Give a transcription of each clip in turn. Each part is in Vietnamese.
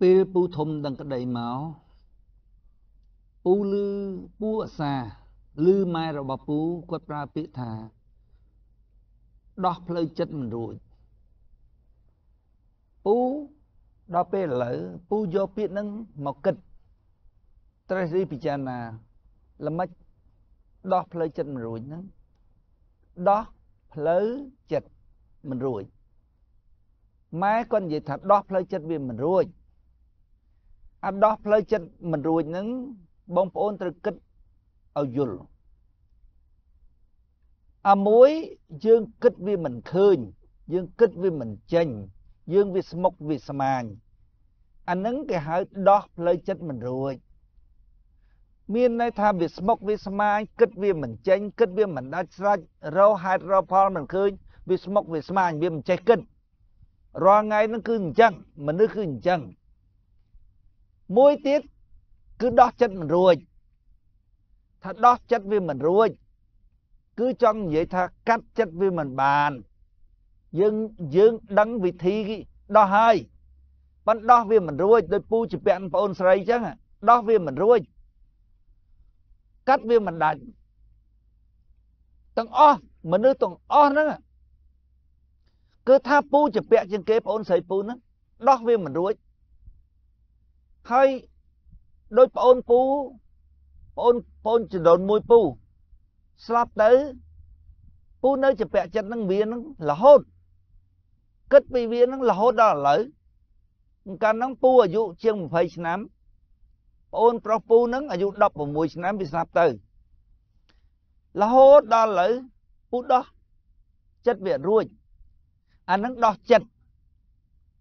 Pê bú thông đang cái đầy máu bú lư bú ở xa lư mai rồi bà bú quát ra pê thà đọc lời chất mình rồi bú đó pê lỡ bú do pê nâng màu kịch trái ri pì chà nà là mất đó lời chất mình rồi nâng đó lời chất mình rồi máy con vậy thật đó lời chất vì mình rồi à đó lời chất mình rồi nâng bông phôn từ kịch ở dùl à mối dương kịch vì mình khơi dương kịch vì mình chênh dương vì mộc vì sàm anh nâng cái hỏi đó lời chất mình rồi miền này tham vì mộc vì sàm kịch vì mình chênh kịch vì mình đã ra rau hạt rau phao mình khơi vì mộc vì sàm vì mình chạy kịch rồi ngày nó cứ chăng mình nó cứ chăng mỗi tiết cứ đo chất mình rồi thật đo chất với mình rồi cứ trong vậy thật cắt chất với mình bàn dương dương đắng vị thi đo hai bạn đo với mình rồi tôi pu chỉ bẹn phone sấy chứ đo với mình rồi cắt với mình đánh tầng o mình nó tầng o nữa cứ tha pu chỉ bẹn trên kế phone sấy pu nữa đo với mình rồi hay đôi bọn pú bọn chỉ đồn mùi pú slap tới pú nơi chỉ bẹ chân năng viên là hốt kết bị viên là hốt đó là lỡ càng năng pú ở dụ chiêng một phây nám bọn pro pú năng ở dụ đọc một mùi nám bị slap tới là hốt đó là lỡ pú đó chất viện ruồi anh năng đo chật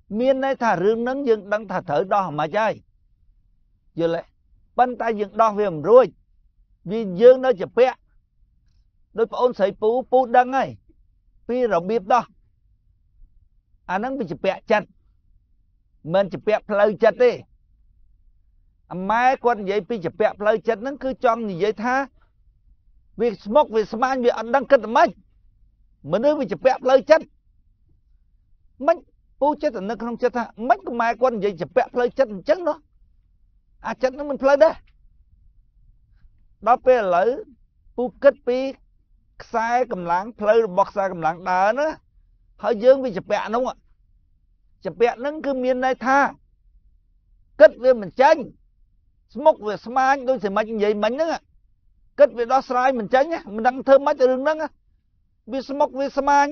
miên này thả rương năng dương đang thả thở đo mà chơi giờ lại bắn tay dựng đo về rồi vì dương nó chụp pẹ đôi bọn sấy pú pú đăng ấy vì rộng bịp đó anh nó bị chụp pẹ chặt mình chụp pẹ plei chặt đi mai con vậy vì chụp pẹ plei chặt nó cứ chọn như vậy tha vì smoke vì sman vì anh đang cất mình nói vì chụp pẹ plei chặt mình pú chết nó không chết tha mấy cái mai con vậy chụp pẹ plei chặt chắc nó à chất nó mình plei đó đó pê lỡ pú kết pí sai cầm lãng plei bọc sai cầm lãng đá nó hơi dương vì chụp bẹ đúng không ạ chụp bẹ nó cứ miên này tha kết với mình tránh smoke với sman tôi sẽ mạch vậy mình nữa ạ kết với đó sai mình tránh á mình đang thơm mát cho đường đó á vì smoke với sman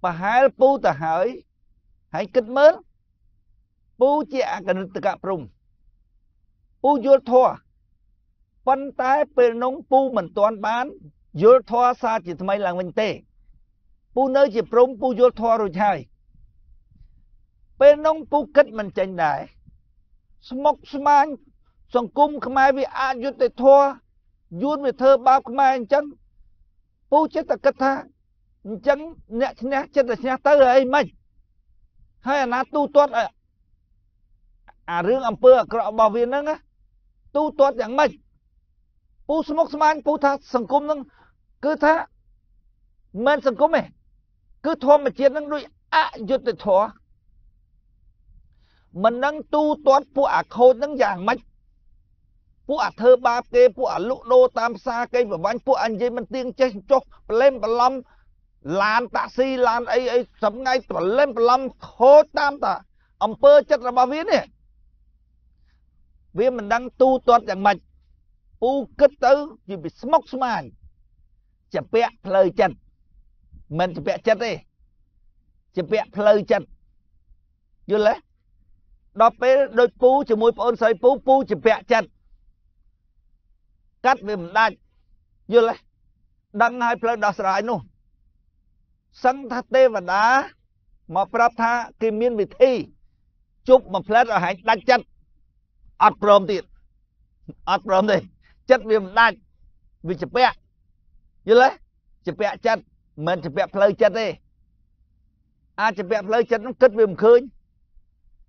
và hai pú ta hỏi hãy kết mớ pú chẹ cần tự cạp rùng pú vô thoa bắn tay về nông pú mình toàn bán vô thoa xa chỉ thay là mình tê pú nơi chỉ prong pú vô thoa rồi chạy về nông pú kết mình tranh đại smoke sman song cung không ai vì ai vô tê thoa vô về thơ bao không ai chăng pú chết là kết tha chăng nhẹ nhẹ chết là nhẹ tới ấy mình hay là tu tốt à à riêng âm phơ cọ bảo viên nâng á tu tốt dạng mình pú smoke sman pú tha sân cung nâng cứ tha men sân cung này cứ thua mà chiến nâng đuôi ạ dụt để thua mình nâng tu tốt pú ạ khô nâng dạng mình pú ạ thơ ba kê pú ạ lụ đô tam sa cây và bánh pú anh dây mình tiên chết chốc lên bà lâm làn taxi làn ấy ấy sắm ngay tỏa lên bà lâm khô tam ta âm phơ chất là bảo viên này vì mình đang tu toát dạng mạch pú kết tới vì bị smoke sman chả bẹ lời chân mình chả bẹ chân đi chả bẹ lời chân vô lẽ đó bé đôi pú chỉ môi phôn xoay pú pú chả bẹ chân cắt vì mình đang vô lẽ đang hai lời đó sải nô sân thắt tê và đá mà pháp tha kim miên vị thi chụp mà phết ở hạnh đánh chân ắt prom tiền ắt prom đây chất vì mình đánh vì chụp bẹ như thế chụp bẹ chất mình chụp bẹ plei chất đi à chụp bẹ plei chất nó kết vì mình khơi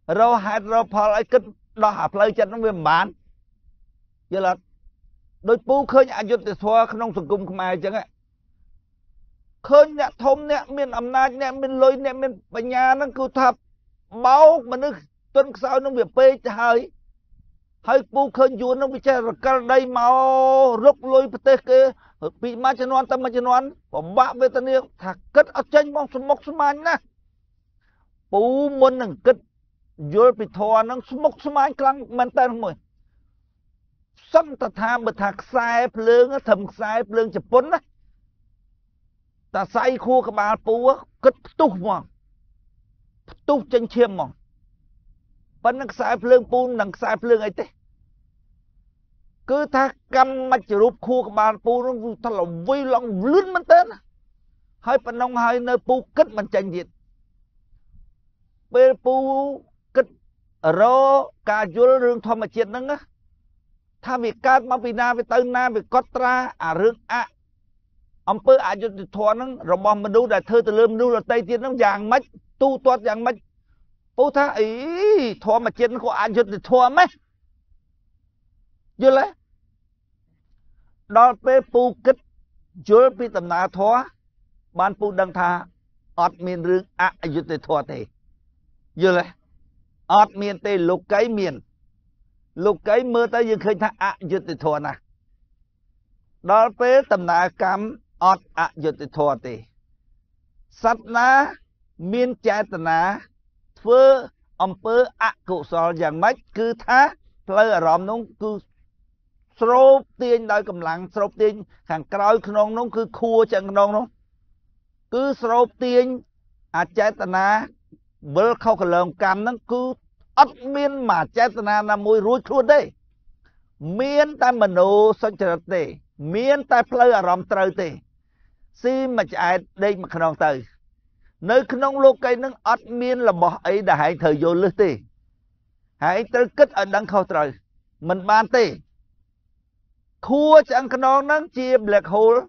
rau hạt rau phao ấy kết đo hạt plei chất nó vì mình bán như là đôi pú khơi nhà dốt để xóa không sùng cung không ai chứ ạ khơi nhà thông nhà miền âm na nhà miền lôi nhà miền bờ nhà nó cứ thập máu mà nó tuần sau nó bị pê hơi hơi pu khơi dùn nó bị che rồi đây máu rốc lôi bê kê bị ma chân oan tâm ma chân oan còn bạ về tân yêu thạc cất áo chanh mong sum mốc sum anh nè pu muốn nâng cất dồi bị thò nâng sum mốc sum anh căng mình tay không mồi sắm ta tham bật thạc sai phơi nó thầm sai phơi chụp bún đấy ta sai khua các bà pu cất tu mòn tu chân chiêm mòn vẫn đang sai phơi pu đang sai phơi ấy thế cứ thác cam mà chỉ rụp khu các bạn pu nó thật là vui lòng lướn mình tên hai phần nông hai nơi pu kết mình tranh diện bên pu kết rô cà dưa rương thọ mà chết nâng á tha việc cát mà vì na vì tây na vì cốt ra à rương à ông pơ à cho thọ nâng rồi bom mình đu đại thơ từ lơm đu là tây tiên nó vàng mách tu toát vàng mách pu tha ý thọ mà chết nó có ai cho thọ mấy vô lẽ đó về pu kích chưa bị tầm nà thua ban pu đăng thà ọt miền rừng à dứt để thua thế vô lẽ ọt miền tây lục cái mưa tới dừng khơi thà à dứt để thua nè đó về tầm nà cam ọt à dứt để thua thế sát ná miền trái tầm nà phơ ông phơ à cụ sò giàng mách cứ thá lời ở rộm nông cứ sốp tiên đôi cầm lặng sốp tiên hàng cõi non nóng cứ khua chân non nóng cứ sốp tiên à chết na bớt khâu cả lòng cam nó cứ ắt miên mà chết na là mùi ruồi chuột đấy miên tai mình ô sân chợ tê miên tai plei ở rộm trời tê xin mà chạy đây mà non từ nơi non lô cây nó ắt miên là bỏ ấy đã hãy thời vô lư tê hãy tới kết ở đằng khâu trời mình ban tê khua chẳng cái non nó chia black hole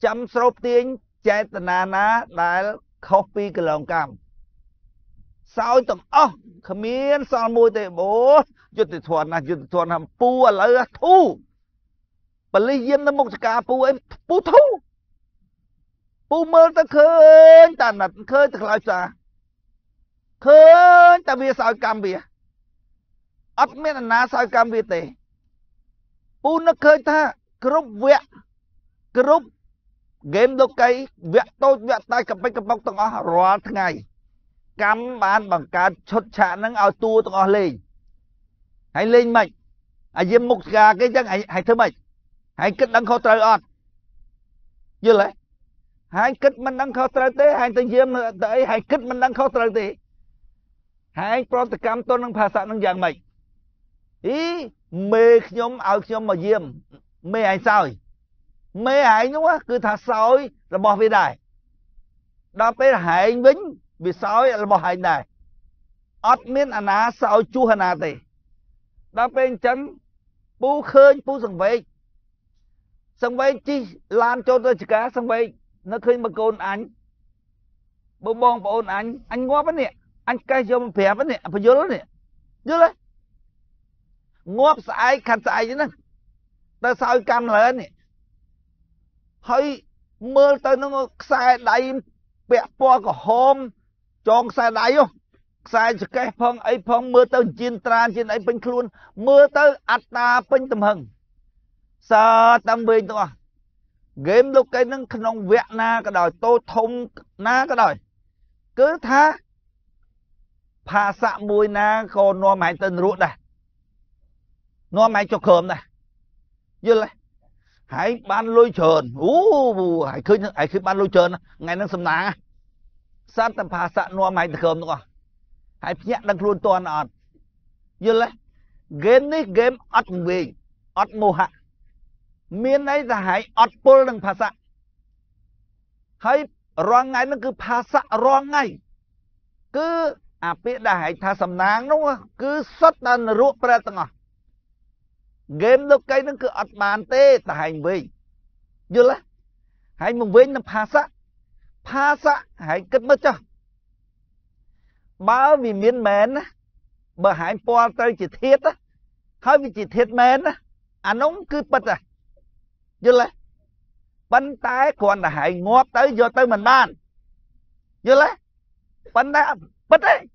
chấm sốp tiếng chạy tận nà đại copy cái lòng cam sao tụng ơ khăm miên sao môi tệ bố chụt thuần hầm pu là thu bẩn lấy yếm nó mốc cà pu ấy pu thu pu mơ ta khơi ta nạt khơi ta lại xả khơi ta bia sao cam bia ấp miên là ná sao cam bia tệ pu nó khơi tha group vẹt group game đâu cây vẹt tôi vẹt tay cầm bánh cầm bóc tao ngó rót ngày cắm bàn bằng cá chốt chạ nắng ao tua tao ngó lên hãy lên mày hãy diêm mục gà cái chắc hãy thưa mày hãy kết đăng khâu trời ọt như lẽ hãy kết mình đăng khâu trời tế hãy tự diêm tới hãy kết mình đăng khâu trời tế hãy pro tự cam tôi nâng phá sạ nâng dạng mày ý mê nhóm áo nhóm mà diêm mê ảnh sao mê ảnh đúng không cứ thả sói là bỏ về đài đó tới là hãy anh vĩnh vì sói là bỏ hành đài ọt miên ảnh á sao chú hẳn á tì đó tới anh chắn bú khơi bú sân vây chi lan cho tôi chỉ cá sân vây nó khơi mà con ảnh bông bông bông anh ngó vấn nè anh cây cho mình phè vấn nè phải vô lắm nè vô lắm ngóp sai khăn sai chứ nè ta sao cam lên nè hơi mơ tới nó sai đầy bẹp po của hôm chọn sai đầy không sai cho cái phong ấy phong mơ tới chiên tra trên ấy bên luôn mơ tới ắt ta bên tầm hừng sa tâm bên to game lúc cái nó không vẹn na cái đời tô thông na cái đời cứ tha phà xạ mùi na còn no mày tên ruột này nó mày cho khơm này như này hãy ban lôi trơn hãy khơi ban lôi trơn ngày nó sầm nắng sát tầm phá sạ nó mày khơm nữa hãy nhẹ đăng luôn toàn ọt như này game này game ọt về ọt mùa hạ miền ấy là hãy ọt pol đằng phá sạ hãy rong ngay nó cứ phá sạ rong ngay cứ à biết là hãy tha sầm nắng đúng không cứ sát tầm ruột bẹt nữa game đâu cây nó cứ ọt bàn tê ta hành vi vô lẽ hãy mừng vinh nó phá sạ hãy kết mất cho báo vì miên mến bờ hãy po tới chỉ thiết á hơi vì chỉ thiết mến á anh ông cứ bật à vô lẽ bánh tái còn là hãy ngóp tới vô tới mình bàn vô lẽ bánh tái bật đấy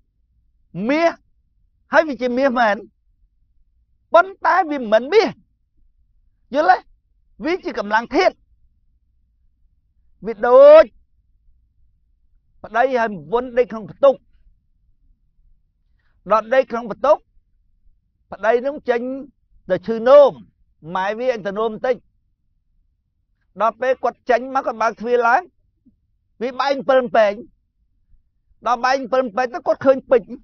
mía ហើយវាជាមាសមែនប៉ុន្តែវាមិនមាសយល់ទេវាជាកម្លាំងធាតុវាដូចប្តីហើយវុនដេកក្នុងបន្ទុកដល់ដេកក្នុងបន្ទុកប្តីនឹងចេញទៅឈឺនោមម៉ែវាអញទៅនោមបន្តិចដល់ពេលគាត់ចេញមកគាត់បើកទ្វារឡើងវាបែក7ពេញដល់បែក7ពេញទៅគាត់ឃើញពេជ្រមិន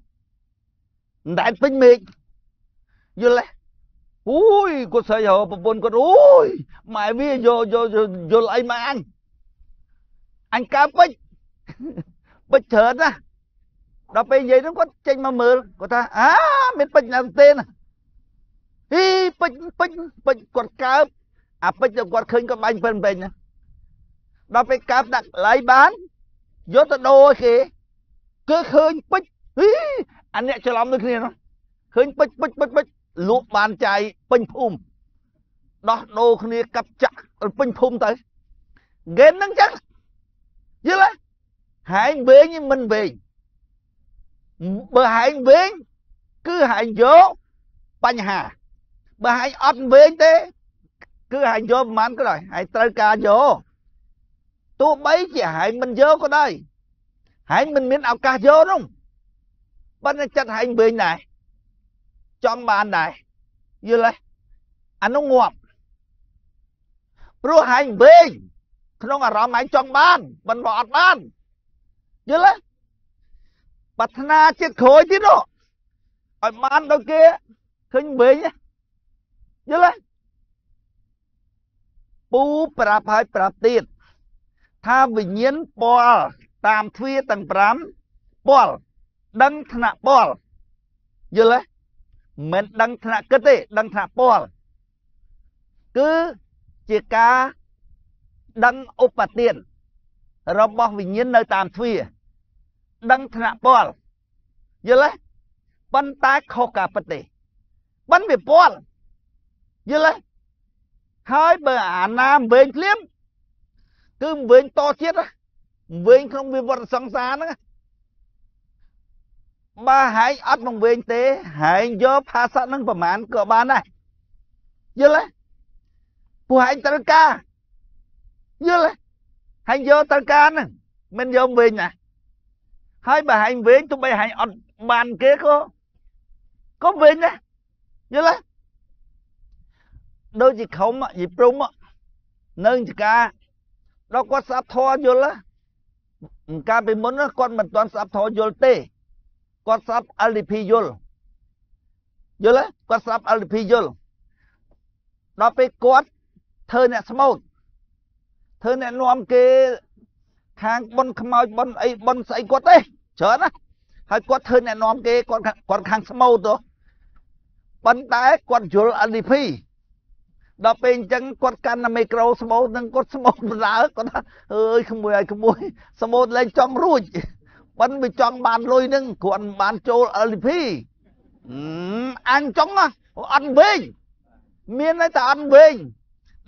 ដែលពេញមេឃយល់ទេអូយគាត់ស្រីហៅប្រពន្ធគាត់អូយម៉ែវាយល់អីមកអញកើពេជ្រពេជ្រច្រើនណាដល់ពេលនិយាយហ្នឹងគាត់ចេញមកមើលគាត់ថាអាមានពេជ្រណាស់ទេណាហីពេជ្រគាត់កើបអាពេជ្រគាត់ឃើញគាត់បាញ់ពេញណាដល់ពេលកើបដាក់កន្លែងបានយកទៅដូរគេគឺឃើញពេជ្រហីអាអ្នកច្រឡំដូចគ្នានោះឃើញពេជ្រពេជ្រលក់បានចាយពេញភូមិដោះដូរគ្នាកាប់ចាក់ពេញភូមិទៅហ្គេមហ្នឹងចឹងយល់ទេហើយវិញមិនវិញបើហែងវិញគឺហែងយកបញ្ហាបើហែងអត់វិញទេគឺហែងយកប្រហែលក៏ដោយហែងត្រូវការយកទោះបីជាហែងមិនយកក៏ដោយហែងមិនមានឱកាសយកនោះប៉ុន្តែចិត្តហែងវិញដែរចង់បានដែរយល់ទេអានោះងាប់ព្រោះហែងវិញក្នុងអារម្មណ៍ហែងចង់បានមិនបើអត់បានយល់ទេប្រាថ្នាជាតិក្រោយទៀតនោះឲ្យបានដូចគេឃើញវិញយល់ទេពូប្រាប់ហើយប្រាប់ទៀតថាវិញ្ញាណពលតាមទ្វារទាំង5ពលដឹងថ្នាក់ពលយល់ទេមិនដឹងថ្នាក់គិតទេដឹងថ្នាក់ពលគឺជាការដឹងឧបទានរបស់វិញ្ញាណនៅតាមទ្វារដឹងថ្នាក់ពលយល់ទេប៉ុន្តែខុសការពិតទេប៉ុន្តែវាពលយល់ទេហើយបើអាណាវិញភ្លាមគឺវិញតទៀតវិញក្នុងវិវត្តសង្សារហ្នឹងបើហែងអត់មកវិញទេហែងយកផាសៈហ្នឹងប្រហែលក៏បានដែរយល់ទេពួកហែងត្រូវការយល់ទេហែងយកត្រូវការហ្នឹងមិនយកវិញណាហើយបើហែងវិញទោះបីហែងអត់បានគេក៏វិញដែរយល់ទេដូចជាខំយីព្រំនៅចកាដល់គាត់ស្អប់ធរយល់ហ្នឹងកាលពីមុនគាត់មិនទាន់ស្អប់ធរយល់ទេគាត់ស្អប់ LDP យល់ទេគាត់ស្អប់ LDP យល់ដល់ពេលគាត់ធ្វើអ្នកស្មោតធ្វើអ្នកនាំគេខាងប៉ុនខ្មោចប៉ុនអីប៉ុនស្អីគាត់ទេច្រើនណាហើយគាត់ធ្វើអ្នកនាំគេគាត់ខាងស្មោតទៅប៉ុន្តែគាត់យល់ LDP ដល់ពេលអញ្ចឹងគាត់កាន់តែមីក្រូស្មោតនឹងគាត់ស្មោតបណ្ដើគាត់ថាអើយក្មួយឲ្យក្មួយស្មោតលែងចង់រួចប៉ុន្តែវាចង់បានលុយនឹងគាត់មិនបានចូល LDP អញចង់អត់វិញមានតែអត់វិញ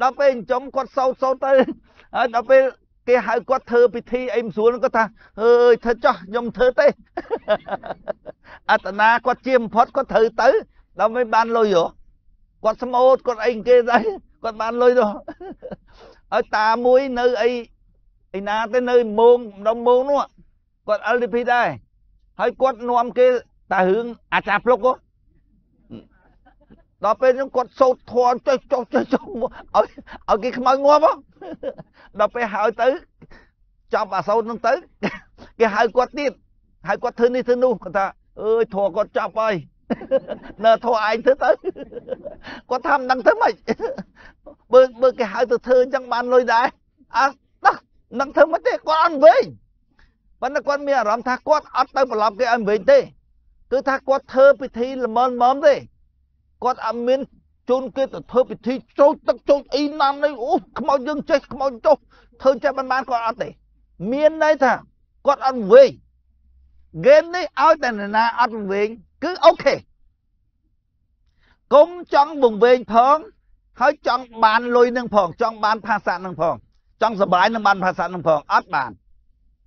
ដល់ពេលអញ្ចឹងគាត់សោតទៅហើយដល់ពេលគេហៅគាត់ធ្វើពិធីអីមិនស្រួលគាត់ថាអើយធ្វើចោះខ្ញុំធ្វើទេអត្តនាគាត់ជាបំផុតគាត់ត្រូវទៅដល់មិនបានលុយគាត់ស្មោតគាត់អីគេដែរគាត់បានលុយទៅឲ្យតាមួយនៅអីណាទៅនៅម៉ងម្ដងម៉ងនោះគាត់ LDP ដែរហើយគាត់នាំគេតែរឿងអាចារ្យភ្លុកដល់ពេលខ្ញុំគាត់សោតធន់ចុះឲ្យគេខ្មៅងាប់ដល់ពេលហើយទៅចាប់អាសោតនឹងទៅគេហៅគាត់ទៀតហើយគាត់ធ្វើនេះធ្វើនោះគាត់ថាអើយធัวគាត់ចាប់ហើយនៅធัวឯងធ្វើទៅគាត់ថាមិនដឹងធ្វើម៉េចបើគេហៅទៅធ្វើអញ្ចឹងបានលុយដែរអត់ដឹងធ្វើម៉េចទេគាត់អត់វិញប៉ុន្តែគាត់មានអារម្មណ៍ថាគាត់អត់ទៅប្រឡប់គេឲ្យវិញទេគឺថាគាត់ធ្វើពិធីល្មមៗទេគាត់អត់មានជូនគេទៅធ្វើពិធីចូលទឹកចូលអីណាំនេះអូខ្មោចយើងចេះខ្មោចចុះធ្វើចេះបានគាត់អត់ទេមានន័យថាគាត់អត់វិញហ្គេមនេះឲ្យតែនរណាអត់វិញគឺអូខេកុំចង់បង្វែងផងហើយចង់បានលុយនឹងផងចង់បានផាសៈនឹងផងចង់សុបាយនឹងបានផាសៈនឹងផងអត់បាន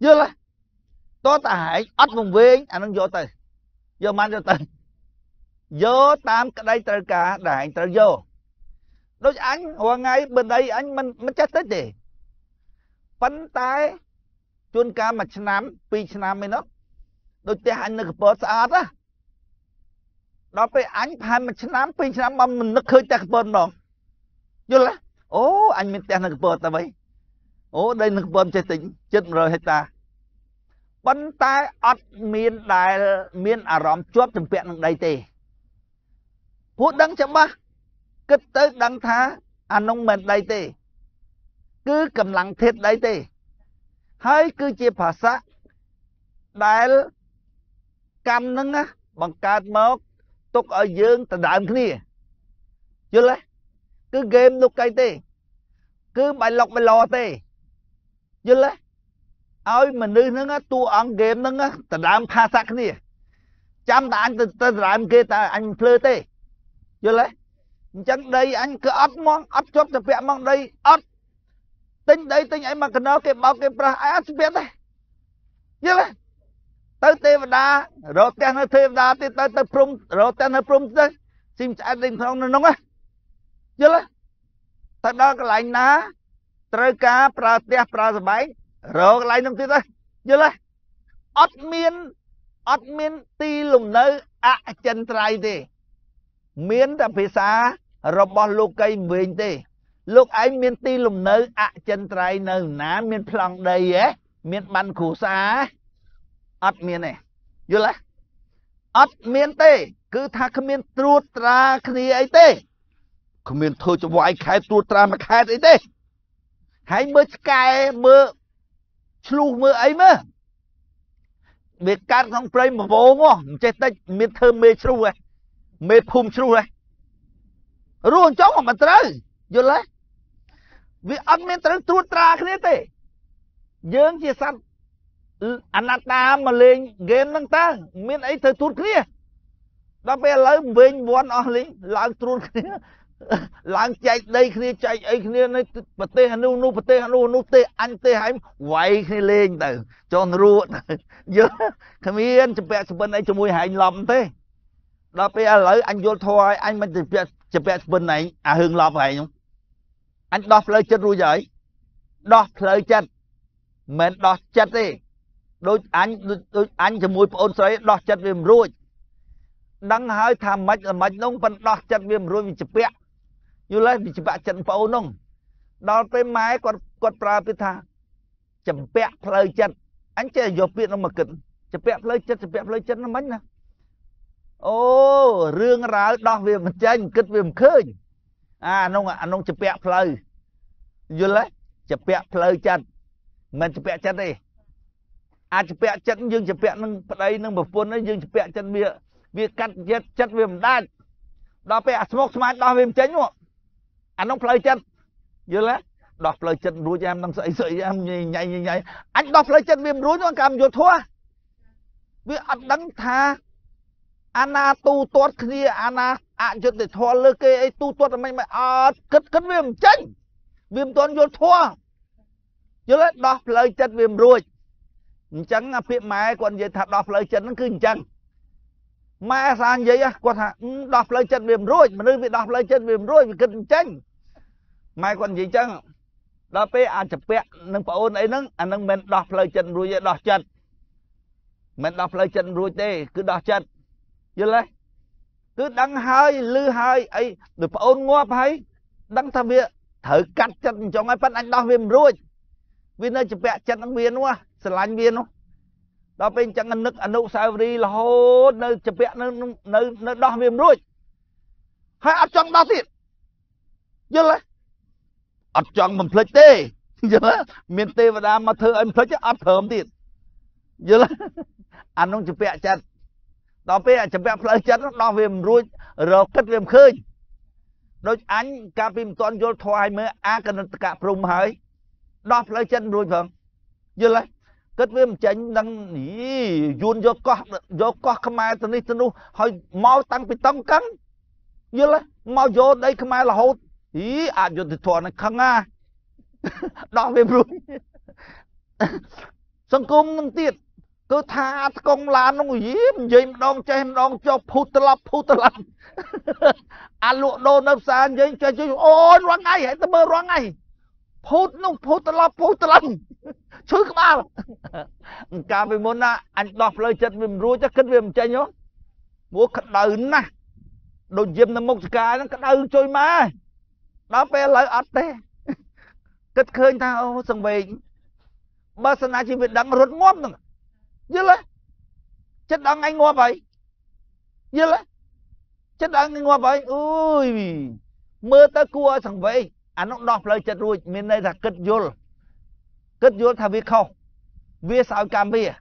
យល់ទេតោះតាហែងអត់បង្វែងអានឹងយកទៅយកមិនយកទៅ vô tam đây từ cả đại từ vô. Đối anh hồi ngay bên đây anh mình chết tới gì. Bánh tay chôn ca mà năm, pi năm mới nó. Đối ta anh nó bớt sát á. Đó phải anh phải mà năm, pi năm mà mình nó khơi ta bớt nó. Vô là, ô anh mình ta nó bớt ta vậy. Ô đây nó bớt chết tính, chết rồi hết ta. Bánh tay ọt miền đại miền ả rõm chốt từng vẹn ở đây thì. Phút đăng chấm ba. Cứ tới đăng thá anh ông mình đây thì. Cứ cầm lặng thiết đây thì. Hãy cứ chia phá xa. Đại cầm nâng á. Bằng cát mốc. Túc ở dương ta đạm cái này. Chứ lấy. Cứ game lúc cây thì. Cứ bài lọc bài lò thì. Chứ lấy. Ôi mình đi nâng á. Tu ăn game nâng á. Ta đạm phá xa cái này. Chăm ta anh ta đạm kia ta anh phơi thì. Chứ lấy. Chẳng đây anh cứ ớt mong. Ớt chốt ta vẹn mong đây. Ớt. Tính đây tính ấy mà cần nó cái bao cái pra ai ăn biết đấy, như là tới tê và đa rồi tên hơi tê và đa thì tới tới prum rồi tên hơi prum đấy, xin trả đình không nó nóng á, như là tại đó cái lạnh ná, trời cá pra tê pra bảy rồi lạnh nóng thế đấy, như là ớt miên ti lùng nơi ạ chân trai thì miên là phía xa rồi bỏ lô cây mình thì lúc ấy miền tây lùm nơi ạ chân trai nơi ná miền phong đầy á miền ban khổ xa ắt miền này vô lá ắt miền tây cứ tha cái miền tuột ra kia ấy tê cái miền thôi cho vay khai tuột ra mà khai ấy tê hãy mơ sky mơ slu mơ ấy mơ việc cắt không play mà vô ngon chết tây miền thơ mê slu này mê phum slu này ruộng chó mà trời vô lá vì ông mình tới tuột ra cái này thế, dương chia sắt, anh ta mà lên game năng ta, mình ấy tới tuột kia, đó bây giờ mình muốn ở lính, lang tuột kia, lang chạy đây kia này, bật tê hanu nu bật tê hanu nu tê anh tê hãy quay kia lên từ, cho nó ruột, dương, thằng miên chụp bẹt chụp bên ấy chụp mui hành lầm thế, đó bây giờ anh vô thôi anh mình chụp bẹt bên này, à hương lọp vậy không? Anh đọc lời chân rồi vậy. Đọc lời chân. Mình đọc chân đi. Anh cho mùi ôn xoay đọc chân viêm rồi. Đăng hơi thàm mạch là mạch nông vẫn đọc chân viêm rồi vì chụp bẹ. Như lấy vì chụp bẹ chân phá ôn nông. Đó cái máy quạt bà bị thà. Chụp bẹ lời chân. Anh chơi dọc biệt nó mà kính. Chụp bẹ lời chân nó mạch nè. Ô, rương ráo đọc viêm chân, kích viêm khơi. À, nông chụp bẹt phơi, vô lấy chụp bẹt phơi chân, mình chụp bẹt chân đi, à chụp bẹt chân dương chụp bẹt nâng đây nâng bờ phun nó dương chụp bẹt chân bia cắt chết chất viêm đan, đó bẹt smoke smart đó viêm chấn không, anh nông phơi chân, vô lấy đọt phơi chân đuôi cho em nâng sợi em nhảy, anh đọt phơi chân viêm đuôi nó cầm vô thua, vì anh đắng tha, anh à tu tốt kia anh à anh cho để thua lơ kê ấy tu tuột mày mày cất viêm chân viêm tuấn vô thua chứ là đọc lời chân viêm rồi chẳng là phiền mày còn vậy thật đọc lời chân nó cứ chẳng mày sao vậy á còn hả đọc lời chân viêm rồi mà nơi bị đọc lời chân viêm rồi bị cất chân mày còn gì chăng đó pe à chụp pe nâng phao ôn ấy nâng anh nâng mình đọc lời chân rồi vậy đọc chân mình đọc lời chân rồi tê cứ đọc chân vậy lấy cứ đăng hơi lư hơi ấy được ôn ngóp hay đăng tham việc thử cắt chân cho ngay phát anh đo viêm rồi vì nơi chụp bẹ chân ăn viên quá sờ lạnh viên không đó bên chẳng ăn nước ăn nụ sao đi là hốt nơi chụp bẹ nơi đo viêm rồi hay ăn chọn đo thịt chứ là ăn chọn mình phơi tê chứ là miền tây và đam mà thưa anh phơi chứ ăn thơm thịt chứ là ăn không chụp bẹ chân đó bây giờ chụp bẹ phơi chân đo viêm rồi rồi cất viêm khơi đôi anh cà phim toàn vô thoại mới á cần cả prum hơi đo phơi chân rồi thường như là cất viêm chánh đang nhỉ dồn vô co không ai từ nít từ nu hơi mau tăng bị tăng cắn như là mau vô đây không ai là hốt ý à vô thì thoại này khăng à đo viêm rồi sân cung tiệt tôi tha con la nó gì vậy đòn cho em đòn cho putala à lụa đồ nó xa vậy cho ôi loáng ngay hãy tao mơ loáng ngay phút nó putala chứ không à cả vì muốn à anh đọc lời chất vì rúa chắc kinh vì mình chơi nhó múa cật đời nè đồ diêm là một cái nó cật đời chơi mà đó về lại ở đây cất khơi tao sừng về ba sanh chỉ việc đắng rốt ngóp nữa dứt lấy chết đắng anh ngóp vậy dứt lấy chết đắng anh ngóp vậy ui mưa tới cua sừng về anh nó đọc lời chật rồi mình đây là cất vô thà việc khâu việc sao cam bia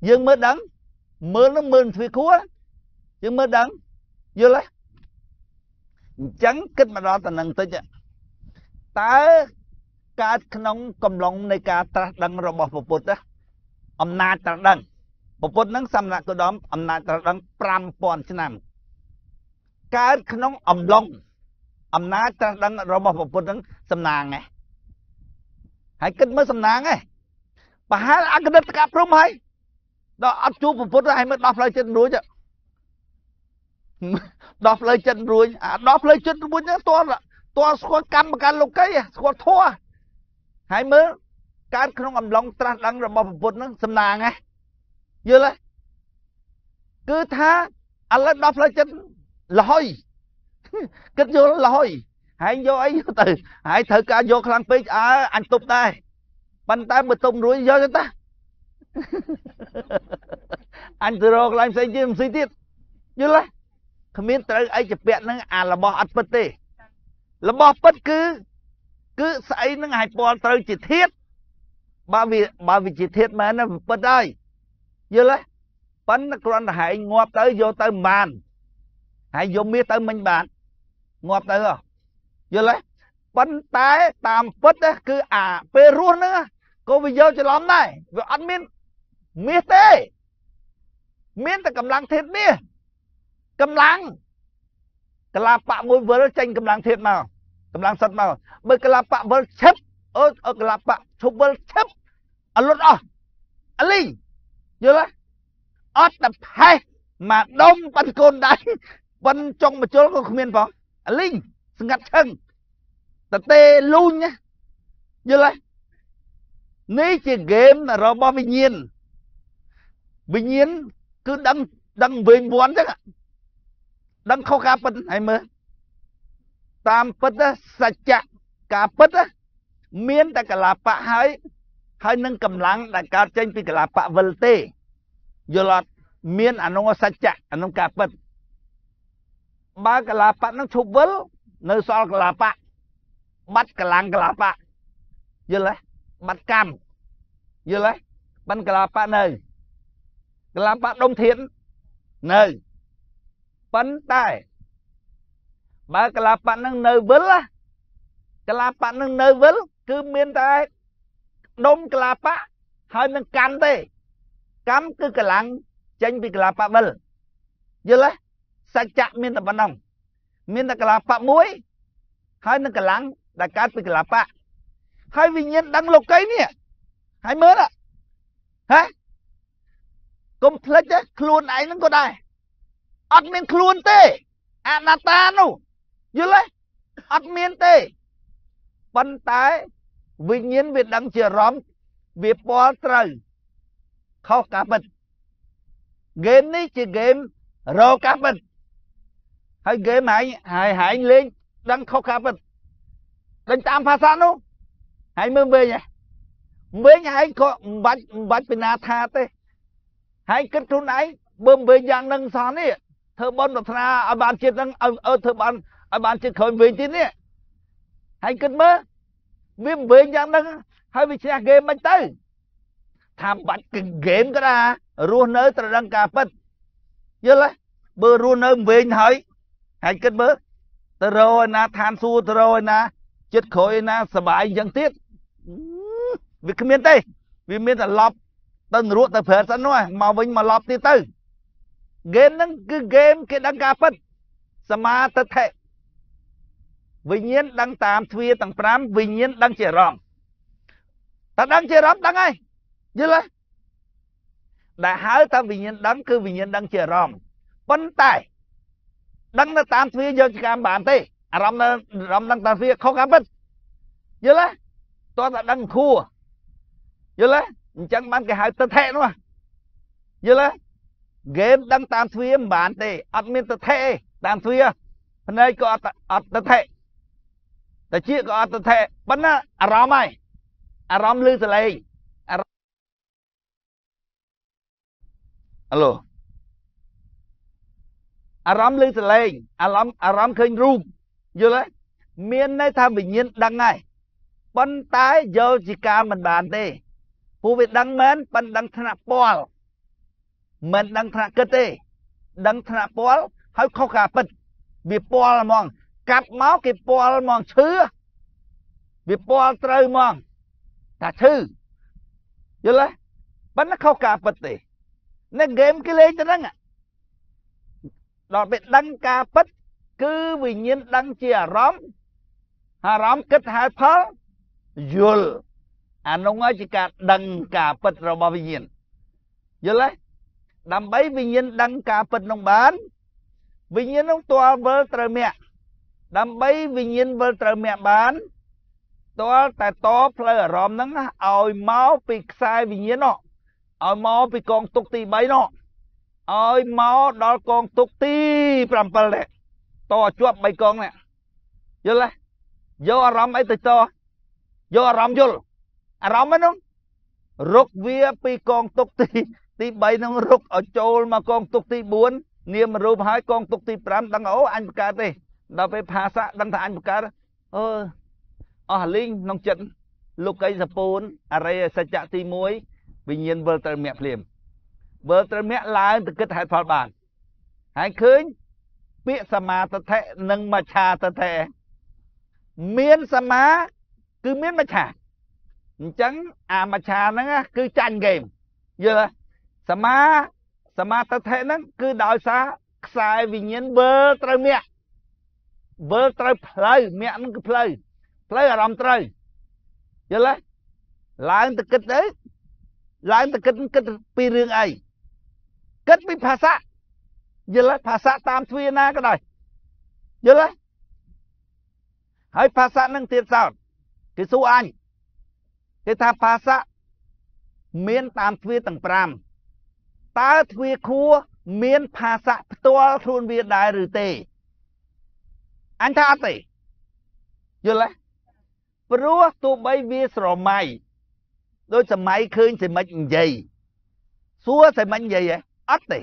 dương mưa đắng mưa nó mưa thì cua dương mưa đắng dứt lấy chẳng cất mà đó tận năng tới chứ ta cả nông cầm lòng này cả ta đang rồi bỏ một bột đó âm na ta đang một bột nắng xăm lại cái đó âm na ta đang pram pon chứ nam cả nông âm lòng âm na ta đang rồi bỏ một bột nắng xăm nàng này hãy kết mới xăm nàng này bà hãy ăn cái đất cà phôm hay đó ăn chú một bột đó hay mới đọc lại trên núi chứ đọc lại trên núi à đọc lại trên núi nhá to là to có cam mà cam lục cây à có thua hãy mới cam không làm lòng ta đang rồi bỏ bột nó xâm nàng ngay như thế cứ tha anh lấy đọc lại chân lòi kết vô lòi hãy vô ấy vô từ hãy thử cả vô khăn phí à anh tụt đây bánh tay mà tụt rủi vô cho ta anh từ rồi làm xây chứ xây tiếp như thế không biết tới ấy chụp bẹn nó à là bỏ ăn bật đi là bỏ bất cứ xây nó ngày bỏ tới chỉ thiết ba vì chỉ thiết mà nó bất đây như thế bánh nó còn hãy ngọt tới vô tới màn hãy vô miết tới mình bàn ngọt tới không như thế bánh tái tạm bất đó, cứ à bê ruột nữa cô vì vô cho lắm này vì ăn miết tê miết là cầm lăng thiết miết cầm lăng cái là phạm mối vớ tranh cầm lăng thiết nào cầm lăng sật nào bởi cái là phạm vớ chấp ở cái là phạm chụp vớ chấp ở lốt ở ali như thế ở tập hai mà đông bắn côn đáy bắn trong một chỗ nó không miên vào ali sừng ngặt chân ta tê luôn nhá như thế ní chỉ game là robot bình nhiên cứ đăng về muốn chứ ạ đăng khâu cá bớt hay mơ tam bớt á sạch chặt cá bớt á miên ta cả là bạ hay nâng cầm láng đại cá tranh vì cả là bạ vần tê giờ là miên anh nó sạch chặt anh nó cá bớt ba cả là bạ nó chụp vớ nơi sau cả là bạ bắt cả làng cả là bạ giờ là bắt cam giờ là bắt cả là bạ nơi cả là bạ đông thiện nơi bắn tay ba cái là bạn đang nơi vớt á cái là bạn đang nơi vớt cứ miên tay đông cái là bạn hơi đang cắn tê cắm cứ cái lăng tranh bị cái là bạn vớt như thế sạch chặt miên tập ban đồng miên tập cái là bạn muối hơi đang cái lăng đã cắt bị cái là bạn hơi vì nhiên đang lục cái nè hay mới đó hả complete á luôn ấy nó có đây ất miên khuôn tê anata nu dư lấy ất miên tê bắn tái vì nhiên việc đăng chìa rõm việc bỏ trời khóc cá bật game này chỉ game rô cá bật hay game hãy lên đăng khóc cá bật đánh tam phá xa nu hãy mơ về nhé mới nhà hãy có bạch bình nà tha tê hãy kết thúc này bơm về giang nâng xóa này thơ bôn đọc ra ở bàn chết năng ở thơ bàn ở bàn chết khởi về tí nè hãy kết mơ viêm về giang năng hay vì xe game bánh tới tham bạch kinh game cái ra rùa nơ ta đang cà phật dứt lấy bơ rùa nơ về hỏi hãy kết mơ ta rồi nà than su ta rồi nà chết khởi nà sả bài dân tiết vì cái miên tây vì miên là lọc ta rùa ta phở sẵn rồi mà vinh mà lọc tí tư game nó cứ game cái đang cà phật sama tất thệ vì nhiên đang tam thuê tầng pram vì nhiên đang chè ròm ta đang chè ròm đang ai dứt lấy Đã hỏi ta vì nhân đắng cứ vì nhân đắng chìa rõm. Bánh tài đắng nó tạm phía cho các bạn thế. À rõm đắng tạm phía khó khá bích. Như thế tôi đã đắng khua. Như thế chẳng bán cái hỏi ta thẹn mà. Như thế game đắng tạm phía bạn thế. Ất miên ta thẹ tạm phía. Hôm nay có ất ta thẹ. Tại chia có ất ta thẹ. Bánh á à rõm ai. À rõm lưu từ lấy. Alo. À rõm lưu từ lên. À rõm khênh rùm. Như thế. Miễn này tham bình nhiên đăng ngay. Bánh tái dâu chỉ ca mình bàn tê. Phụ việc đăng mến. Bánh đăng thân nạp bòl. Mình đăng thân nạp kết tê. Đăng thân nạp bòl. Hãy khó khả bật. Vì bòl là mòn. Cặp máu kì bòl là mòn chứa. Vì bòl trời mòn. Ta chư. Như thế. Bánh nó khó khả bật tê. Nó game cái lên cho năng ạ. Đó bị đăng ca bất. Cứ vì nhiên đăng chìa rõm. Hà rõm kết hai phá. Dùl. À nó nói chỉ cả đăng ca bất rồi bà vì nhiên. Dùl ấy. Đàm bấy vì nhiên đăng ca bất nông bán. Vì nhiên ông tòa vơ trời mẹ. Đàm bấy vì nhiên vơ trời mẹ bán. Tòa tài tòa phơi rõm nâng. Ôi máu bị sai vì nhiên nọ. Ôi máu bị con tục tì bấy nó. Ôi máu đó con tục tì bầm bầm này. Tòa chuộc bấy con này. Dứt lấy. Vô à rõm ấy tự cho. Vô à rõm vô. À rõm ấy nóng. Rốt vía bị con tục tì. Tì bấy nóng rốt ở chỗ mà con tục tì buôn. Niềm rùm hai con tục tì bầm đăng ố anh bạc ca tì. Đó phải phá xác đăng thả anh bạc ca đó. Ở linh nóng chấn. Lúc ấy giập bốn. À rây sạch chạ tì muối. Vì nhiên vợ trời mẹ phim. Vợ trời mẹ là từ kết hại phát bản. Hãy khuyến. Biết xa má ta thẻ. Nâng mà cha ta thẻ. Miễn xa má. Cứ miễn mà cha. Chẳng à mà cha nó cứ chanh game. Như là. Xa má. Xa má ta thẻ nó cứ đòi xa. Sai vì nhiên vợ trời mẹ. Vợ trời phơi. Mẹ nó cứ phơi. Phơi ở rộng trời. Như là. Là từ kết đấy. Lại người ta kết bị rương ấy. Kết bị phá xạ. Như là phá xạ tam thuy na cái này. Như là. Hãy phá xạ nâng tiền sao. Cái số anh. Cái ta phá xạ. Miễn tam thuy tầng pram. Ta thuy khua. Miễn phá xạ. Toa thôn viên đại rử tê. Anh ta tê. Như là. Prua tu bay vi sổ mày. Đôi xe máy khuyên xe mạch gì. Xua xe mạch gì vậy. Ất tì.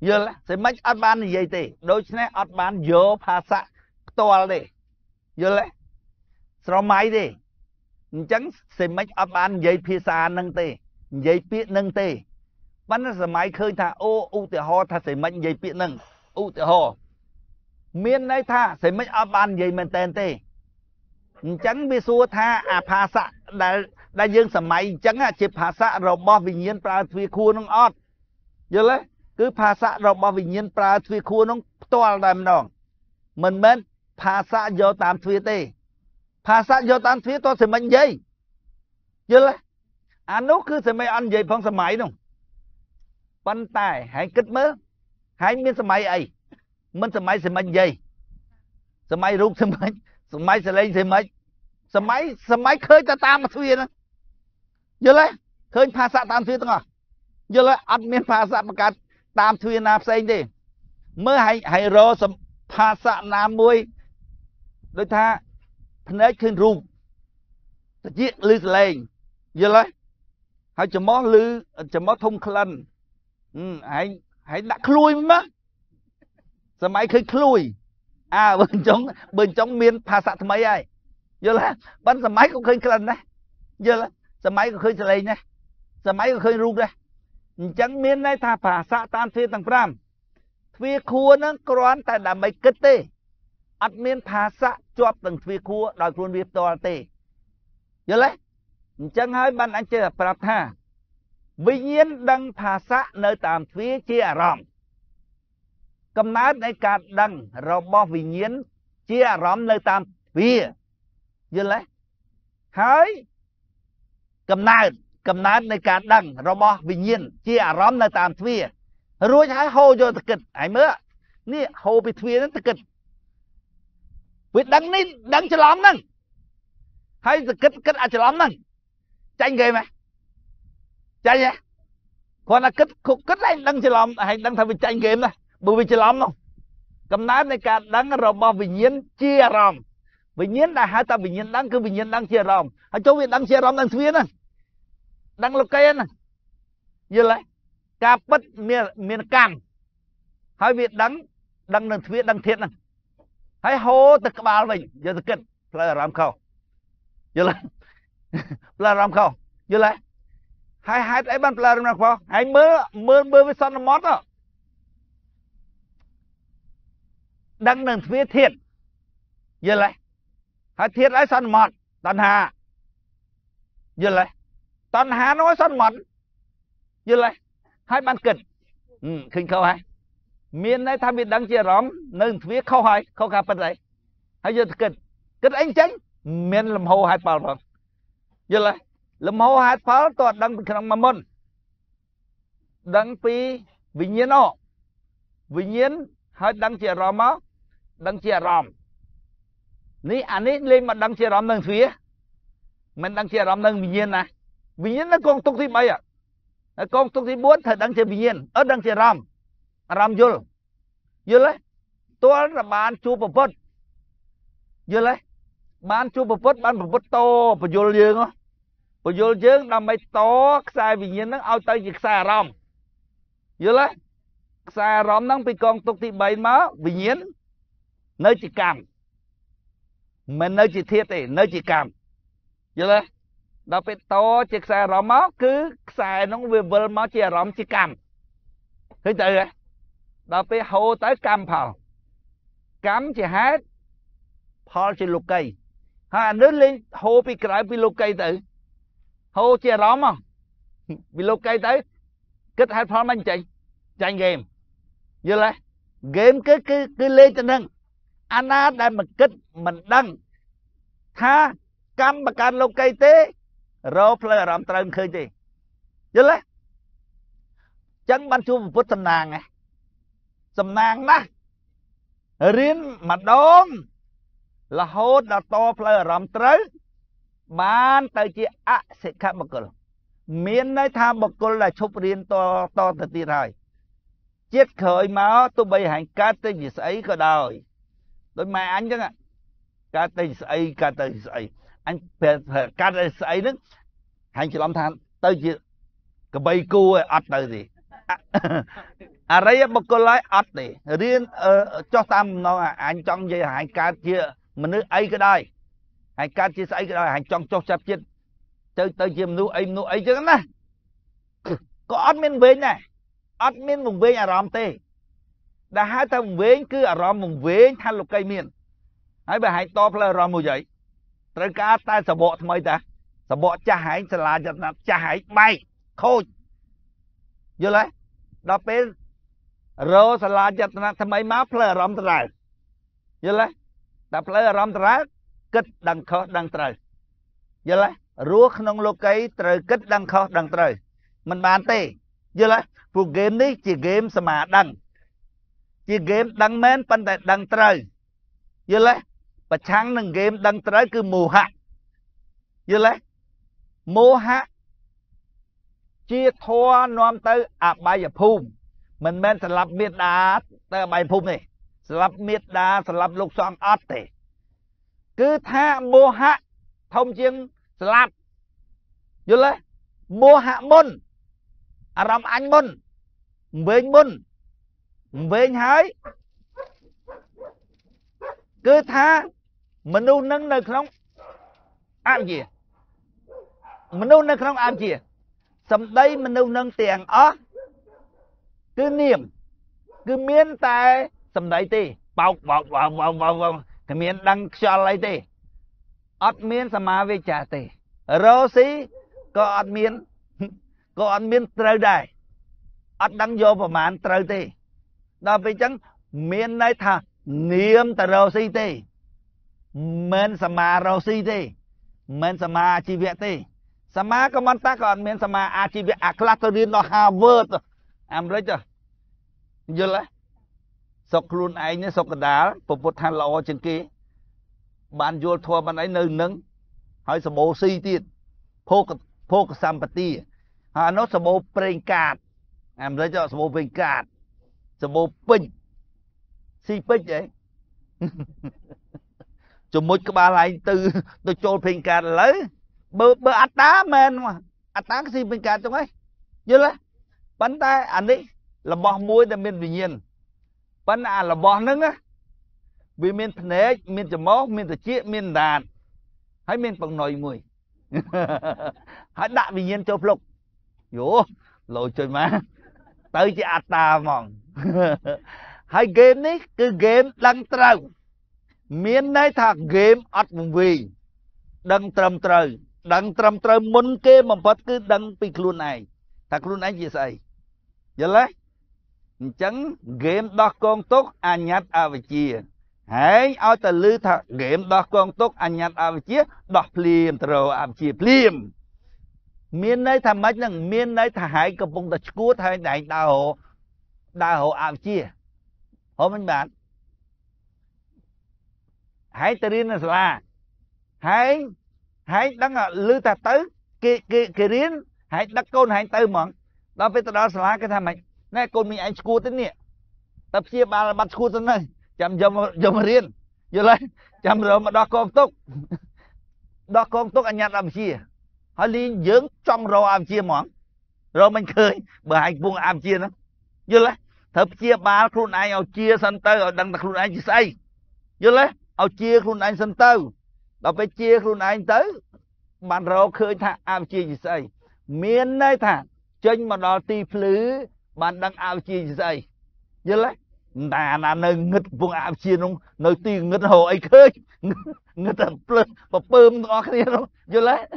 Giờ là xe mạch ất bán gì tì. Đôi xe ất bán vô phá xạ. Tòa tì. Giờ là. Xe máy tì. Chẳng xe mạch ất bán gì phía xa nâng tì. Dây biết nâng tì. Bắn xe máy khuyên thà ô ưu tì hò thà xe mạch dây biết nâng. Ưu tì hò. Miên này thà xe mạch ất bán gì mình tên tì. Chẳng bị xua thà à phá xạ. Đã dương xe máy chẳng là chế phá xạ rồi bỏ vì nhiên pra thuy khu nóng ọt. Như thế, cứ phá xạ rồi bỏ vì nhiên pra thuy khu nóng toa đàm nóng. Mình mến, phá xạ vô tám thuy tê. Phá xạ vô tám thuy toa xe mệnh dây. Như thế, anh nó cứ xe mây ăn dây phong xe máy nóng. Bánh tài, hãy kích mớ. Hãy miếng xe máy ấy. Mình xe máy xe mệnh dây. Xe máy rút xe mệnh. Xe máy xe lên xe mệnh. Xe máy khơi ta tam thuy nóng. Như thế, khơi phá xạ tam thuyên tăng à. Như thế, ăn miên phá xạ mà tam thuyên nạp xanh đi. Mới hãy rô xâm phá xạ nạp mùi. Đôi thà, thân ếch khuyên rùm. Thật chiếc lưu xa lên. Như thế, hãy chấm mó lưu, chấm mó thông khăn. Hãy đặt khlui mà. Xe máy khơi khlui. À, bên trong miên phá xạ thầm ấy ai. Như thế, bắn xe máy cũng khơi khăn đấy. Như thế. Xe máy có khơi xe lên nè. Xe máy có khơi rút nè. Chẳng miễn này thà phá xạ tan thuê tăng pram. Thuê khua nó còn tại đám mấy kết tê. Ất miễn phá xạ chọp tăng thuê khua đòi khuôn viếp tòa tê. Như thế. Chẳng hỏi bạn anh chơi là pháp thà. Vì nhiên đăng phá xạ nơi tạm thuê chia rõm. Cầm nát này cả đăng rồi bỏ vì nhiên chia rõm nơi tạm thuê. Như thế. Hỏi. Cầm nào cầm nát nơi cả đằng robot bình nhiên chia róm nơi tam thuyền rồi hái hô cho thực kịch ai mưa nè hô bị thuyền nó thực kịch vì đắng ní đắng cho lắm nè hay thực kịch kịch ai cho lắm nè tranh ghê mày tranh vậy còn là kịch khúc kịch này đắng cho lắm hay đắng thay vì tranh game này bởi vì cho lắm không cầm nát nơi cả đắng robot bình nhiên chia róm bình nhiên là hai ta bình nhiên đắng cứ bình nhiên đắng chia róm hay chỗ việc đắng chia róm đắng thuyền nè đăng lục cây này như lại cà bớt miền cảng hai việc đăng đường thuyền đăng thiệt này hãy hô từ ba mình giờ từ kịch là làm khâu như lại là làm khâu như lại hai ban là làm khâu hãy mưa với son mót đó đăng đường thuyền thiệt như lại hãy thiệt hãy son mót tần hà như lại toàn hà nói son mọt như lại hai bàn kịch khinh khâu hai miền này tham biệt đăng chia róm nên phía khâu hai khâu cà bật đấy hay giờ kịch kịch anh tránh miền làm hồ hai pal rồi như lại làm hồ hai pal toàn đăng trong mầm môn đăng pi vĩnh nhiên nó vĩnh nhiên hai đăng chia róm á đăng chia róm ní anh ấy lên mà đăng chia róm nên phía mình đăng chia róm nên vĩnh nhiên này vì nhiên nó con tốt thì mấy ạ à? Con tốt thì bốn thật đăng chế vì nhiên ở đăng chế rằm vô lấy tôi là bán chú bà phật vô lấy bán chú bà phật to bà vô lương á bà vô lương là mấy to xa vì nhiên nó ao tay dịch xa rằm vô lấy xa rằm nó bị con tốt thì mấy má vì nhiên nơi chỉ cảm mà nơi chỉ thiết ấy nơi chỉ cảm vô lấy đó phải to chiếc xe rõm á cứ xe nó về vơ máu chia rõm chỉ cầm thấy tự rồi đó phải hô tới cầm phào cầm chỉ hết phào chỉ lục cây ha nước lên hô bị cái bị lục cây tự hô chia rõm không bị lục cây tới kết hết phào mình chạy game như là game cứ lên cho nên anh á đang mà kết mình đăng ha cầm mà cầm lục cây tế rồi phải làm trơn khơi gì, chứ lấy chẳng ban chúa phút sầm nàng đó, riêng mà đón là hốt là to phải làm trơn, ban tới chỉ á sẽ khác bậc cồn, miền nơi tham bậc cồn là chụp riêng to thật tiền rồi, chết khởi máu tôi bày hành cá tê gì ấy cơ đời, tôi mẹ anh chứ ạ, cá tê gì ấy anh phải cắt ra sấy nữa anh chỉ làm than tới chỉ cái bay cua ắt tới gì à đấy bọc cô lái ắt đi riêng cho tam nó anh trong dây anh cắt chưa mình nước ấy cái đây anh cắt chia sấy cái đây anh trong cho sắp chết tới chìm nuôi ấy chứ nè có ắt miền bên này ắt miền vùng bên à ròm tê đã hai ta vùng bên cứ à ròm vùng bên than lục cây miền hãy bà hãy to là ròm mùi vậy rồi cả ta sờ bộ thôi ta sờ bộ cha hải sờ là cha hải bay khôi vô lấy đó phải rồi sờ là chặt na thay má plei rắm trai vô lấy ta plei rắm trai kết đằng khó đằng trai vô lấy rúa không lô cây trời kết đằng khó đằng trai mình bàn tê vô lấy vụ game này chỉ game sờ mà đằng chỉ game đằng men pan tại đằng trai vô lấy và chăng nâng game đăng trái cứ mù hạ như thế mù hạ chia thoa nôm tới à bài à phùm mình men sẽ lập miệt đá tới bài phùm này sẽ lập miệt đá sẽ lập lục xoang ớt thế cứ tha mù hạ thông chiên sẽ lập như thế mù hạ môn à rằm anh môn về hái cứ tha mình đâu nâng nơi không ăn gì mình đâu nâng không ăn gì sầm đây mình đâu nâng tiền ó cứ niệm cứ miên tai sầm đây tê bọc cái miên đăng cho lấy tê ót miên sầm má về trả tê rồi xí có ót miên trời đại ót đăng vô vào màn trời tê đó vì chẳng miên này thà niệm ta rô si tê men sa ma rô si tê men sa ma chi vẹt tê Sama có món ta còn miền sama achieve aclatorin nó Harvard em lấy chưa như là sọc luôn anh nhé sọc đá bột than lò trên kia bạn vô thua bạn ấy nâng nâng hỏi sầm bồ si tiền phô sampati à nó sầm bồ pring cát em lấy cho sầm bồ pring cát sầm bồ pinh si pinh vậy chụp mũi cái ba lại từ tôi trôi pring cát lấy bơ bơ át tá men mà át tá cái gì pring cát trong ấy như là bắn tay anh đi là bỏ mũi để mình tự nhiên bắn à là bỏ nâng á vì mình nể mình chấm máu mình tự chia mình đàn hãy mình bằng nồi mùi hãy đạ vì nhiên cho phục vô lỗi trời má tới chị át ta mòn hãy game này cứ game đăng trâu miền này thạc game ắt vùng vì đăng trầm trâu muốn kê mà bắt cứ đăng pik luôn này thạc luôn anh gì sai giờ lấy chẳng game đó con tốt anh nhát à về chia hãy ao từ lư thằng game đó con tốt anh nhát à về chia đọc phim rồi à chia phim miền này thằng mấy rằng miền này thằng hải cầm bông đặt cua thay đại đào hộ à chia hôm anh bạn hãy từ riêng là hãy hãy đăng ở lư thằng tới kia riêng hãy đăng con hãy tới mọn đó phải từ đó là cái thằng mày nè con mình anh school thế nè tập chia ba là bắt school thế này chăm dòm riêng vô lấy chăm rồi mà đo con tốt anh nhặt làm chia hỏi liên dưỡng trong rồi làm chia mỏng rồi mình cười bởi anh buông làm chia nó vô lấy tập chia ba luôn anh ao chia sân tơ ở đằng đặt luôn anh chỉ say vô lấy ao chia luôn anh sân tơ đó phải chia luôn anh tới bạn rồi khơi thà làm chia chỉ say miền đây thà chân mà đo ti phứ bạn đang ao chia gì vậy, nhớ lấy, là nơi ngứt vùng ao chia luôn, nơi tiền ngứt hồ ấy khơi, ngứt là plơ, và bơm nó cái này luôn, nhớ lấy,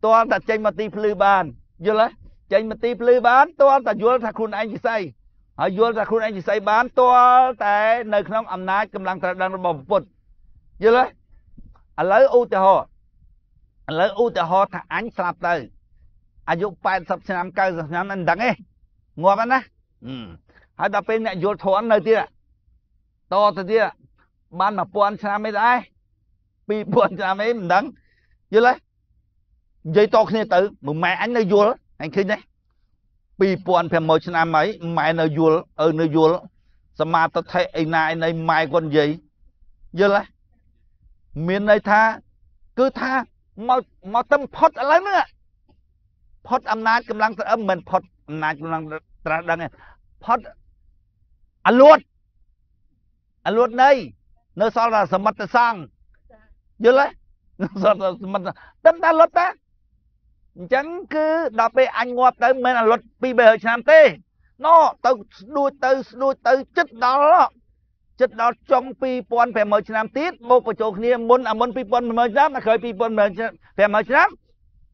toàn đặt tranh mà ti plư bàn, nhớ lấy, tranh mà ti plư bàn, toàn đặt vô là khôn anh gì vậy, họ vô là khôn anh gì vậy bán, toàn tại nơi không âm nát, cầm lăng đang bầm bột, nhớ lấy, anh lấy u từ họ, anh lấy u từ họ thằng anh sập tới, anh dùng bàn sập làm cây sập làm anh đắng ấy. Ngọt anh á, hãy đọc bên này vô thoáng nơi kia, to từ kia, ban mà buồn xa mấy ai, bị buồn xa mấy mình đắng, như lấy, dây to kia tự, mẹ anh nơi vô lắm, anh khinh đấy, bị buồn phải một xa mấy, mẹ nơi vô lắm, nơi vô lắm, sao mà ta thấy anh này nơi mai con gì, như lấy, miền này tha, cứ tha, mau tâm phót ở lấy nữa, phót âm nát cầm lăng âm mình phót, nãy chúng đang đang nghe phật anh luật đây nơi sau là sầm mặt sang dữ lắm sau là sầm mặt tâm ta luật ta chẳng cứ đạp về anh ngoặt tới mình là luật bị bể hơi chán tê nó đuôi tới chất đó trong pi pon phải mời chán tít một cái chỗ kia muốn pi pon mời chán là khởi pi pon phải mời chán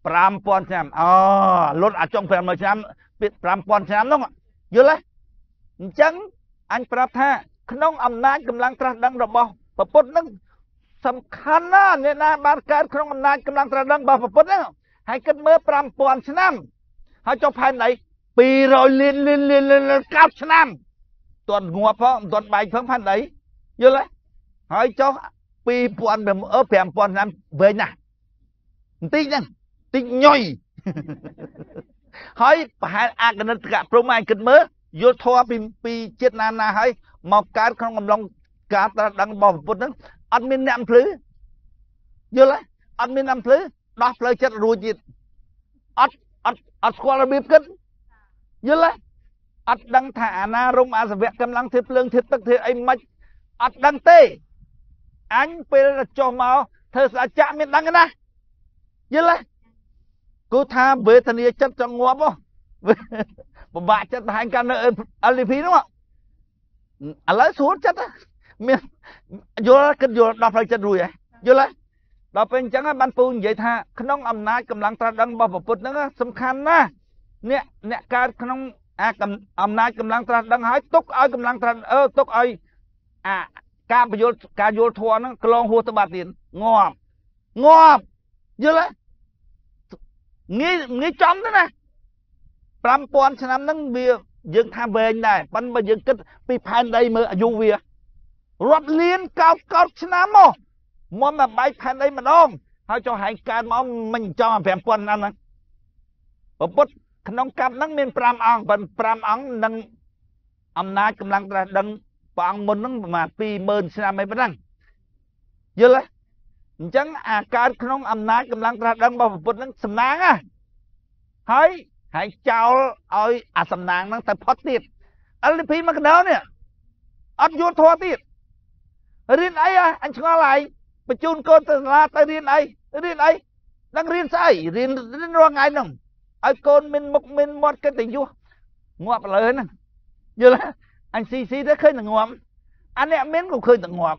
5,000 อ๋อลด อาจ จง 5,000 5,000 នោះ យល់ ទេ អញ្ចឹង អញ ប្រាប់ ថា ក្នុង អំណាច កម្លាំង ត្រាស់ ដឹង របស់ ប្រពុត នឹង សំខាន់ ណាស់ អ្នក ណា បាន កើត ក្នុង អំណាច កម្លាំង ត្រាស់ ដឹង របស់ ប្រពុត ហ្នឹង ហើយ គិត មើល 5,000 ឆ្នាំ ហើយ ចុះ ផែន ដី 200 លាន 9 ឆ្នាំ ទាន់ ងាប់ ផង មិន ទាន់ បែក ផង ផែន ដី យល់ ទេ ហើយ ចុះ 2,000 ឆ្នាំ វិញ ណាស់ បន្តិច ហ្នឹង tích nhoi hỏi phải ăn cái nước gạo pro mai cần mớ vô thoa pi chết nan na hỏi màu cá không làm lòng cá ta đang bò bột nước admin nằm phứ vô lấy admin nằm phứ đo phơi chết ruồi gì ad qua bếp cất vô lấy ad đang thả na rung à vẹt cầm lăng thiết lương thiết tắc thiết anh mạch ad đang tê anh pe là cho màu thơ là chạm miệng đắng cái na vô lấy cứ tha về thân yêu chất trong ngõ không? Bà bạc chất hành ca nơi Alipi đúng không? À lấy xuống chất á. Vô là kinh vô đọc lại chất rùi vậy. Vô là đọc bên chẳng á, bán phương vậy tha. Khánh nông ẩm nái cầm lăng ta đăng bò phụt nữa á. Xâm khăn á. Nẹ ca khánh nông ẩm nái cầm lăng ta đăng hỏi. Túc ơi cầm lăng ta đăng. Túc ơi. À ca vô thua nó. Cơ lông hô ta bà tiền. Ngọp. Vô là Nghĩ chóng thế này 5,000 năm nâng bia dương tham về này bắn mà dương kết bị phai đây mơ ở dù việc rốt liên cao năm mô môn mà bay phai đây mà đông hãy cho hành ca mà mình cho vẹn quân ăn ăn ở bút nông cạp nâng mình pram ong bằng pram ong nâng âm nai cầm lăng ra đăng bằng môn nâng mà phì mơn xin năm ấy bắt đăng dư lấy chẳng à ca nông âm nai cầm lăng ra đăng bằng bút nâng xâm náng á hãy hãy chào ơi à sầm nàng đang tập phật tiệt anh đi phim mà cái đó nè anh vô thoa tiệt riêng ấy à anh chưa lại mà chun con từ la tới riêng ấy đang riêng sai riêng lo ngại nồng ai con mình mộc mình mót cái tình vua ngọp lời nè giờ là anh xì xì đã khơi từng ngọp anh nè mến cũng khơi từng ngọp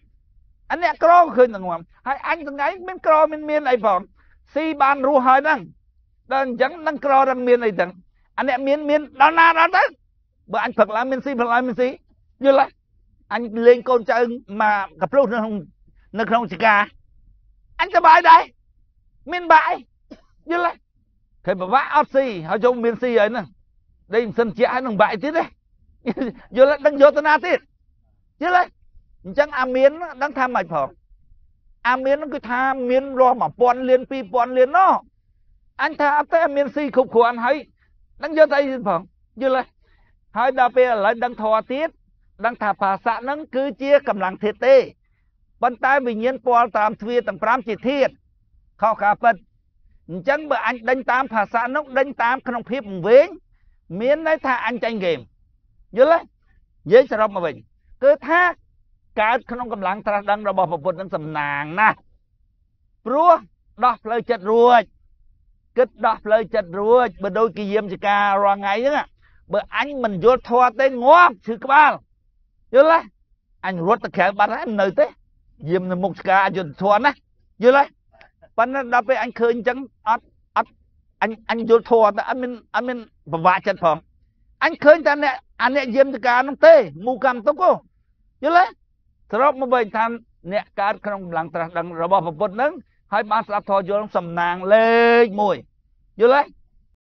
anh nè cro khơi từng ngọp hay anh từng ấy mến cro mến miên này bọn xì bàn ru hơi năng đang chẳng đang cờ đang miên này chẳng anh em miên đó na đó đấy bởi anh Phật làm miên si như là anh lên con trai mà gặp lâu nó không chỉ cả anh cho bài đấy miên bài như là thầy mà vã áo si họ cho miên si ấy nè đây sân chia anh đồng bài tiếp đấy như là đang vô tân na tiếp như là chẳng miên đang tham mạch phở miên nó cứ tham miên lo mà pon liên nó anh ta áp tới em miên si khúc của anh hãy đang vô tay phẳng như là hai đa pê lại đang thò tiết đang thả phá xạ nâng cứ chia cầm lặng thiệt tê bắn tay vì nhiên qua tam thuê tầm pram chỉ thiệt khó khả phật chẳng bởi anh đánh tam phá xạ nâng đánh tam không phép vĩnh miên nói tha anh tranh game như là dễ sợ mà mình cứ tha cái không cầm lặng ta đang đòi bỏ một vật đang sầm nàng nè rúa đọc lời chật ruột kết đọc lời chật ruột bởi đôi kỳ diêm chỉ cả rồi ngày nữa bởi anh mình vô thoa tên ngọt chứ các bạn như là anh rốt tất cả bạn em nơi thế diêm là một cả vô thoa này như là bạn đọc với anh khơi chẳng anh vô thoa anh mình và vạ chật phẩm anh khơi chẳng này anh này diêm chỉ cả nó tê mù cầm tốt cô như là thật ra mà bởi thằng nẹ cả không lặng trạc đằng rồi bỏ vật nâng hai ba sạp thò vô sầm nàng lên mùi vô lấy